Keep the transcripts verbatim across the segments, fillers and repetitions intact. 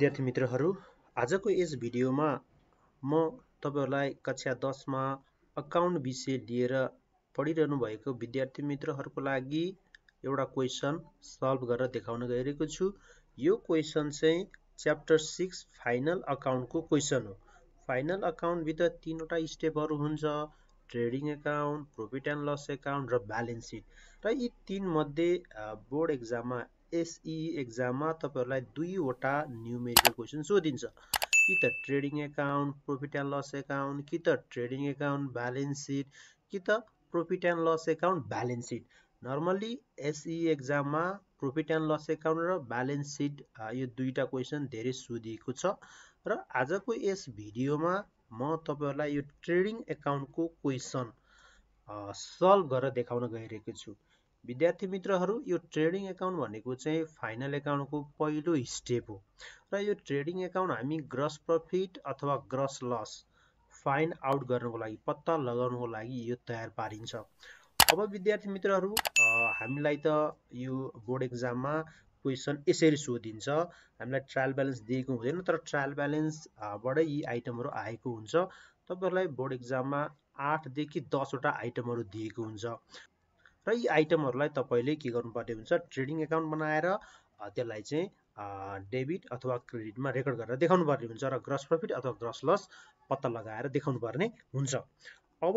विद्यार्थी मित्रहरू, आजको यस भिडियोमा म तपाईहरुलाई कक्षा दस मा अकाउन्ट विषय लिएर पढिरहनु भएको विद्यार्थी मित्रहरूको लागि एउटा क्वेशन सल्भ गरेर देखाउन गइरहेको छु। यो क्वेशन चाहिँ च्याप्टर सिक्स फाइनल अकाउन्टको क्वेशन हो। फाइनल अकाउन्ट भित्र तीनवटा स्टेपहरु हुन्छ, trading account, profit and loss account र ब्यालेन्स शीट। र यी तीन मध्ये बोर्ड एक्जाममा S E E exam मा तपाईहरुलाई दुई वटा न्यूमेरिकल क्वेशन सोधिन्छ, कि त trading account profit and loss account, कि त ट्रेडिङ अकाउन्ट ब्यालेन्स शीट, कि त profit and loss account balance sheet. Normally S E E exam मा प्रॉफिट एन्ड लस अकाउन्ट र ब्यालेन्स शीट यो दुईटा क्वेशन धेरै सोधिएको छ। र आजको यस भिडियोमा म तपाईहरुलाई यो ट्रेडिङ अकाउन्टको क्वेशन सल्भ गरेर देखाउन गइरहेको छु। विद्यार्थी मित्रहरू, यो ट्रेडिङ अकाउन्ट भनेको चाहिँ फाइनल अकाउन्टको पहिलो स्टेप हो र यो ट्रेडिङ अकाउन्ट हामी ग्रस प्रॉफिट अथवा ग्रस लस फाइन्ड आउट गर्नको लागि, पत्ता लगाउनको लागि यो तयार पारिन्छ। अब विद्यार्थी मित्रहरू, हामीलाई त यो बोर्ड एक्जाममा क्वेशन यसरी सोधिन्छ, हामीलाई ट्रायल ब्यालेन्स दिएको हुँदैन, तर ट्रायल ब्यालेन्सबाट यी आइटमहरू आएको हुन्छ। तपाईहरुलाई बोर्ड एक्जाममा आठ देखि दस वटा आइटमहरू दिएको हुन्छ र यी आइटमहरुलाई तपाईले के गर्नुपर्ने हुन्छ, ट्रेडिङ अकाउन्ट बनाएर त्यसलाई चाहिँ डेबिट अथवा क्रेडिटमा रेकर्ड गरेर देखाउनु पर्ने हुन्छ र ग्रस प्रॉफिट अथवा ग्रस लस पत्ता लगाएर देखाउनु पर्ने हुन्छ। अब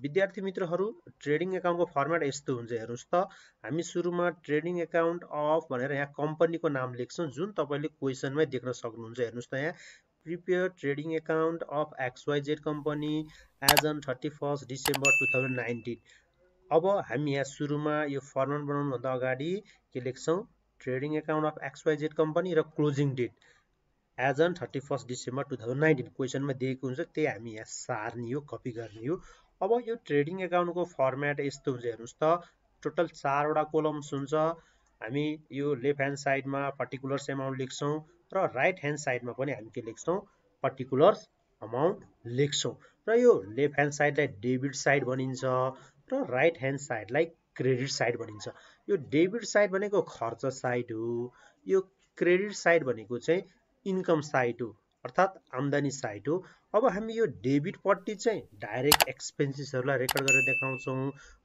विद्यार्थी मित्रहरू, ट्रेडिङ अकाउन्टको फर्मेट यस्तो हुन्छ, हेर्नुस् त, हामी सुरुमा ट्रेडिङ अकाउन्ट अफ भनेर यहाँ कम्पनीको नाम लेख्छौं, जुन तपाईले क्वेशनमै देख्न सक्नुहुन्छ। हेर्नुस् त, यहाँ prepare trading account of X Y Z company as on thirty first December two thousand nineteen. अब हामी यहाँ सुरुमा यो फर्मेट बनाउनुभन्दा अगाडि के लेख्छौं, trading account of X Y Z company र closing date as on thirty first December two thousand nineteen, क्वेशनमा दिएको हुन्छ, त्यही हामी यहाँ सार्ने हो, कपी गर्ने हो। अब यो ट्रेडिङ अकाउन्टको फर्मेट यस्तो हुन्छ, हेर्नुस् त, टोटल चारवटा कोलम्स हुन्छ। हामी यो लेफ्ट ह्यान्ड साइडमा पर्टिकुलर्स अमाउन्ट लेख्छौँ र राइट ह्यान्ड साइडमा पनि हामी के लेख्छौँ, पर्टिकुलर्स अमाउन्ट लेख्छौँ र यो लेफ्ट ह्यान्ड साइडलाई डेबिट साइड भनिन्छ र राइट ह्यान्ड साइडलाई क्रेडिट साइड भनिन्छ। यो डेबिट साइड भनेको खर्च साइड हो, यो क्रेडिट साइड भनेको चाहिँ इन्कम साइड हो, अर्थात् आम्दानी साइड हो। अब हामी यो डेबिटपट्टि चाहिँ डाइरेक्ट एक्सपेन्सेसहरूलाई रेकर्ड गरेर देखाउँछौँ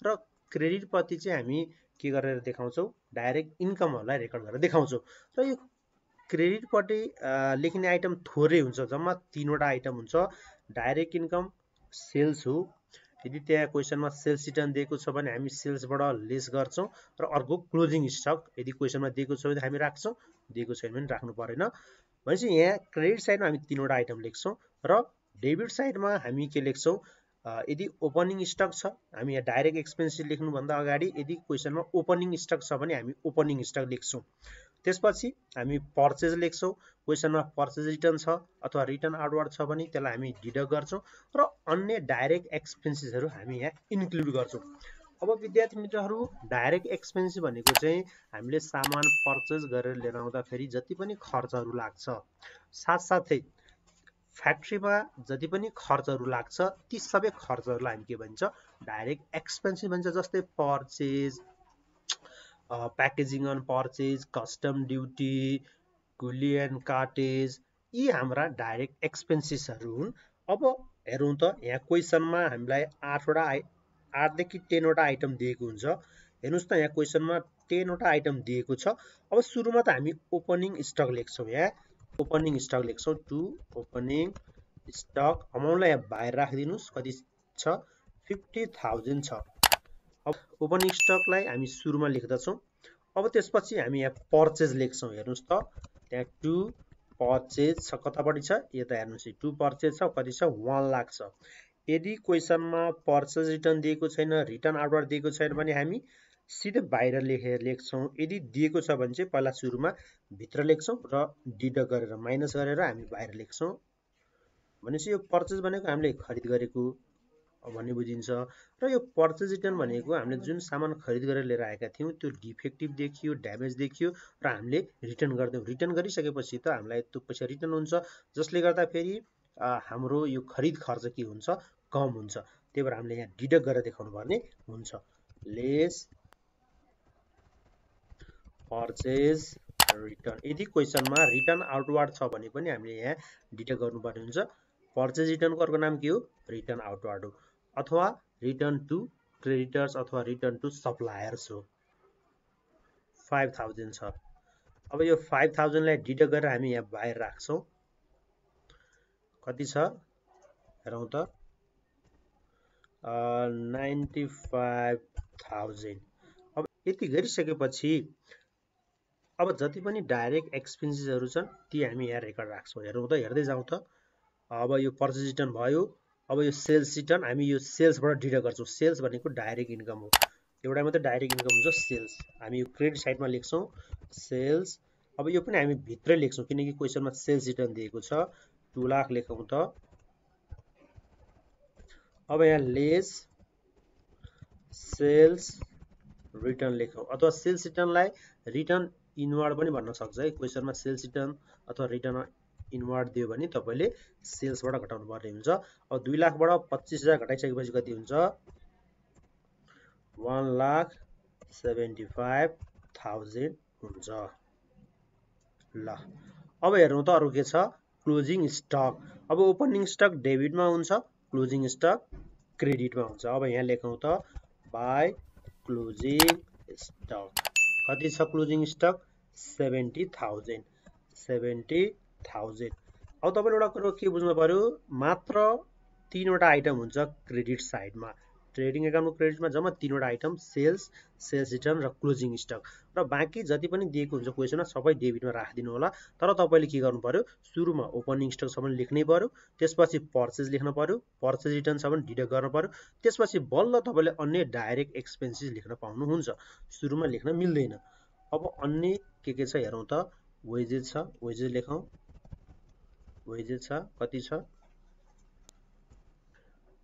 र क्रेडिटपट्टि चाहिँ हामी के गरेर देखाउँछौँ, डाइरेक्ट इन्कमहरूलाई रेकर्ड गरेर देखाउँछौँ। र यो क्रेडिटपट्टि लेख्ने आइटम थोरै हुन्छ, जम्मा तीनवटा आइटम हुन्छ। डाइरेक्ट इन्कम सेल्स हो, यदि त्यहाँ क्वेशनमा सेल्स रिटर्न दिएको छ भने हामी सेल्सबाट लेस गर्छौँ र अर्को क्लोजिङ स्टक यदि क्वेशनमा दिएको छ भने हामी राख्छौँ, दिएको छैन भने राख्नु परेन। भनेपछि यहाँ क्रेडिट साइडमा हामी तीनवटा आइटम लेख्छौँ र डेबिट साइडमा हामी के लेख्छौँ, यदि ओपनिङ स्टक छ, हामी यहाँ डाइरेक्ट एक्सपेन्सेस लेख्नुभन्दा अगाडि यदि क्वेशनमा ओपनिङ स्टक छ भने हामी ओपनिङ स्टक लेख्छौँ। त्यसपछि हामी पर्चेज लेख्छौँ, क्वेशनमा पर्चेज रिटर्न छ अथवा रिटर्न आउटवर्ड छ भने त्यसलाई हामी डिडक्ट गर्छौँ र अन्य डाइरेक्ट एक्सपेन्सेसहरू हामी यहाँ इन्क्लुड गर्छौँ। अब विद्यार्थी मित्रहरू, डाइरेक्ट एक्सपेन्सेस भनेको चाहिँ हामीले सामान पर्चेज गरेर लिएर आउँदाखेरि जति पनि खर्चहरू लाग्छ, साथसाथै फ्याक्ट्रीमा जति पनि खर्चहरू लाग्छ, ती सबै खर्चहरूलाई हामी के भन्छ, डाइरेक्ट एक्सपेन्सेस भन्छ। जस्तै purchase, packaging on purchase, custom duty, coolie and cartage, यी हाम्रा डाइरेक्ट एक्सपेन्सेसहरू हुन्। अब हेरौँ त, यहाँ क्वेशनमा हामीलाई आठवटा आइ आठदेखि टेनवटा आइटम दिएको हुन्छ। हेर्नुहोस् त, यहाँ क्वेशनमा टेनवटा आइटम दिएको छ। अब सुरुमा त हामी ओपनिङ स्टक लेख्छौँ, यहाँ ओपनिङ स्टक लेख्छौँ, टु ओपनिङ स्टक अमाउन्टलाई यहाँ बाहिर राखिदिनुहोस्, कति छ, फिफ्टी थाउजन्ड छ। अब ओपनिङ स्टकलाई हामी सुरुमा लेख्दछौँ। अब त्यसपछि हामी यहाँ पर्चेज लेख्छौँ, हेर्नुहोस् त, त्यहाँ टु पर्चेज छ, कतापट्टि छ, यता हेर्नुहोस्, टु पर्चेज छ, कति छ, वान लाख छ। यदि क्वेशनमा पर्चेज रिटर्न दिएको छैन, रिटर्न आउटवर्ड दिएको छैन भने हामी सिधै बाहिर लेखेर लेख्छौँ। यदि दिएको छ भने चाहिँ पहिला सुरुमा भित्र लेख्छौँ र डिडक्ट गरेर माइनस गरेर हामी बाहिर लेख्छौँ। भनेपछि यो पर्चेज भनेको हामीले खरिद गरेको भन्ने बुझिन्छ र यो पर्चेज रिटर्न भनेको हामीले जुन सामान खरिद गरेर लिएर आएका थियौँ त्यो डिफेक्टिभ देखियो, ड्यामेज देखियो र हामीले रिटर्न गर्दैनौँ। रिटर्न गरिसकेपछि त हामीलाई त्यो पैसा रिटर्न हुन्छ, जसले गर्दा फेरि हाम्रो यो खरिद खर्च के हुन्छ, कम हुन्छ। त्यही भएर हामीले यहाँ डिडक्ट गरेर देखाउनु पर्ने हुन्छ, लेस पर्चेज return. यदि question मा return outward छ भने पनि हामीले यहाँ डिटेक्ट गर्नुपर्ने हुन्छ. purchase return को अर्को नाम के हो? return outward हो अथवा return to creditors अथवा return to suppliers हो. five thousand छ. अब यो five thousand लाई डिटेक्ट गरेर हामी यहाँ बाहिर राख्छौं. कति छ हेरौं त Uh, ninety-five thousand. अब यति गरिसकेपछि अब जति पनि डाइरेक्ट एक्सपेन्सेसहरु छन् ती हामी यहाँ रेकर्ड राख्छौं. हेरौं त हेर्दै जाउँ त. अब यो पर्चेज रिटर्न भयो. अब यो सेल्स रिटर्न हामी यो सेल्स बाट डिडक्ट गर्छौं. सेल्स भनेको डाइरेक्ट इन्कम हो. एउटा मात्र डाइरेक्ट इन्कम हुन्छ सेल्स. हामी यो क्रेडिट साइडमा लेख्छौं सेल्स. अब यो पनि हामी भित्रै लेख्छौं किनकि क्वेशनमा सेल्स रिटर्न दिएको छ. two लाख लेखौं त. अब यहाँ लेस सेल्स रिटर्न लेखौं अथवा सेल्स रिटर्नलाई रिटर्न इनवर्ड पनि भन्न सक्छ है. क्वेशनमा सेल्स रिटर्न अथवा रिटर्न इनवर्ड दियो भने तपाईले सेल्सबाट घटाउनु पर्ने हुन्छ. अब दुई लाख बाट पच्चीस हजार घटाइसकेपछि कति हुन्छ? one lakh seventy-five thousand हुन्छ. ल अब हेरौं त अरु के छ. Closing stock. अब ओपनिङ स्टक डेबिटमा हुन्छ, क्लोजिङ स्टक क्रेडिटमा हुन्छ. अब यहाँ लेखौं त बाइ क्लोजिङ स्टक. कति छ closing stock? seventy thousand. seventy thousand. अब तपाईले एउटा कुरा के बुझ्नु पर्यो, मात्र तीन वटा आइटम हुन्छ क्रेडिट साइडमा. ट्रेडिङ अकाउन्टको क्रेडिटमा जम्मा तीन वटा आइटम सेल्स, सेल्स रिटर्न र क्लोजिङ स्टक, र बाँकी जति पनि दिएको हुन्छ क्वेशनमा सबै डेबिटमा राखिदिनु होला. तर तपाईले के गर्नु पर्यो, सुरुमा ओपनिङ स्टक सम्म लेख्नै पर्यो, त्यसपछि पर्चेज लेख्न पर्यो, पर्चेज रिटर्न सम्म डिडक्ट गर्न पर्यो, त्यसपछि बल्ल तपाईले अन्य डाइरेक्ट एक्सपेन्सेस लेख्न पाउनुहुन्छ. सुरुमा लेख्न मिल्दैन. अब अन्य के के छ हेरौं त. वेजेस छ. वेजेस लेखौं. वेजेस छ. कति छ?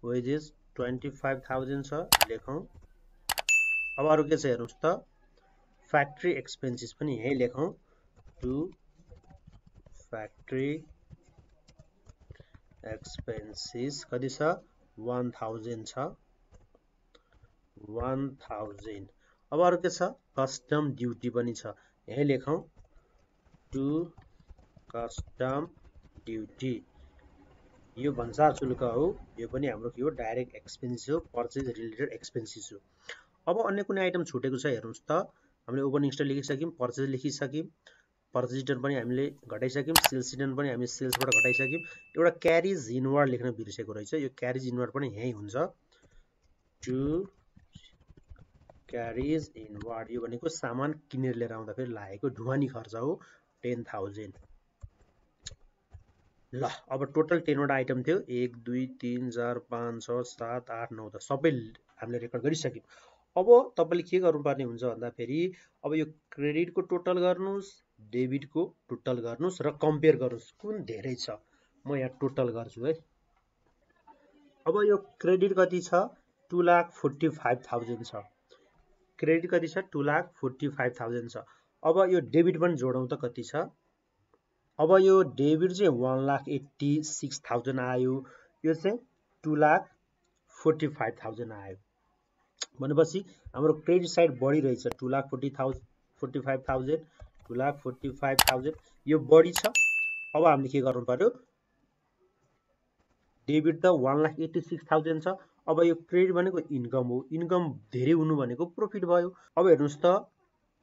वेजेस twenty-five thousand छ. लेखौं. अब अरु के छ हेर्नुस् त. फ्याक्ट्री एक्सपेन्सेस पनि यही लेखौं. टु फ्याक्ट्री एक्सपेन्सेस कति छ? one thousand छ. one thousand. अब अरु के छ? कस्टम ड्युटी पनि छ, यही लेखौं. To custom duty. यो भन्सार शुल्क हो. यो पनि हाम्रो के हो? डाइरेक्ट एक्सपेन्सेस हो, पर्चेज रिलेटेड एक्सपेन्सेस हो. अब अन्य कुनै आइटम छुटेको छ हेर्नुस् त. हामीले ओपनिङ स्टक लेखिसक्यौं, पर्चेज लेखिसक्यौं, पर्चेज रिटर्न पनि हामीले घटाइसक्यौं, सेल्स रिटर्न पनि हामीले सेल्सबाट घटाइसक्यौं. एउटा क्यारिज इनवर्ड लेख्न बिर्सेको रहेछ. यो क्यारिज इनवर्ड पनि यही हुन्छ. To carriage inward. यो भनेको सामान किनेर लिएर आउँदा फेरि लागेको ढुवानी खर्च हो. ten thousand. ल अब टोटल ten वटा आइटम थियो. one two three four five six seven eight nine त सबै हामीले रेकर्ड गरिसक्यौं. अब तपाईले के गर्नुपर्ने हुन्छ भन्दा फेरि अब यो क्रेडिट को टोटल गर्नुस्, डेबिट को टोटल गर्नुस् र कम्पेयर गर्नुस् कुन धेरै छ. म यहाँ टोटल गर्छु है. अब यो क्रेडिट कति छ? two lakh forty-five thousand छ. क्रेडिट कति छ? two lakh forty-five thousand छ. अब यो डेबिट पनि जोडौं त. कति छ? अब यो डेबिट चाहिँ one lakh eighty-six thousand आयो, यो चाहिँ two lakh forty-five thousand आयो. भनेपछि हाम्रो क्रेडिट साइड बढी रहेछ. two lakh forty thousand forty-five thousand two lakh forty-five thousand यो बढी छ. अब हामीले के गर्नु पर्यो, डेबिट त one lakh eighty-six thousand छ. अब यो क्रेडिट भनेको इन्कम हो. इन्कम धेरै हुनु भनेको प्रॉफिट भयो. अब हेर्नुस् त,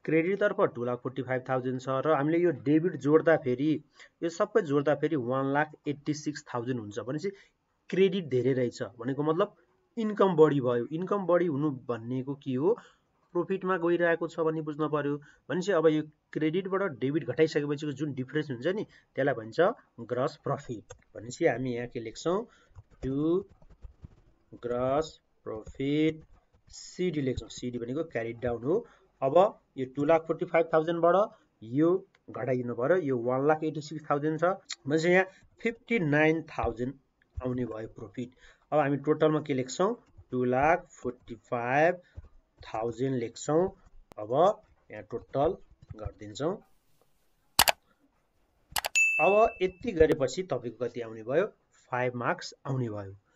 क्रेडिट तर्फ two lakh forty-five thousand छ र हामीले यो डेबिट जोड्दा फेरि यो सबै जोड्दा फेरि one lakh eighty-six thousand हुन्छ. भनेपछि क्रेडिट धेरै रहेछ भनेको मतलब इन्कम बढी भयो. इन्कम बढी हुनु भन्नेको के हो? प्रॉफिटमा गइरहेको छ भन्ने बुझ्न पर्यो. भनेपछि अब यो क्रेडिटबाट डेबिट घटाइसकेपछिको जुन डिफरेन्स हुन्छ नि त्यसलाई भन्छ ग्रस प्रॉफिट. भनेपछि हामी यहाँ के लेख्छौं? टु ग्रस प्रॉफिट सीडी लेख्छौं. सीडी भनेको क्यारिड डाउन हो. अब यो two lakh forty-five thousand बाट यो घटाइदिनु पर्यो. यो one lakh eighty-six thousand छ. भनेपछि यहाँ fifty-nine thousand आउने भयो प्रॉफिट. अब हामी टोटलमा के लेख्छौं? two lakh forty-five thousand लेख्छौं. अब यहाँ टोटल गर्दिन्छौं. अब यति गरेपछि तपाईको कति आउने भयो? five marks आउने भयो.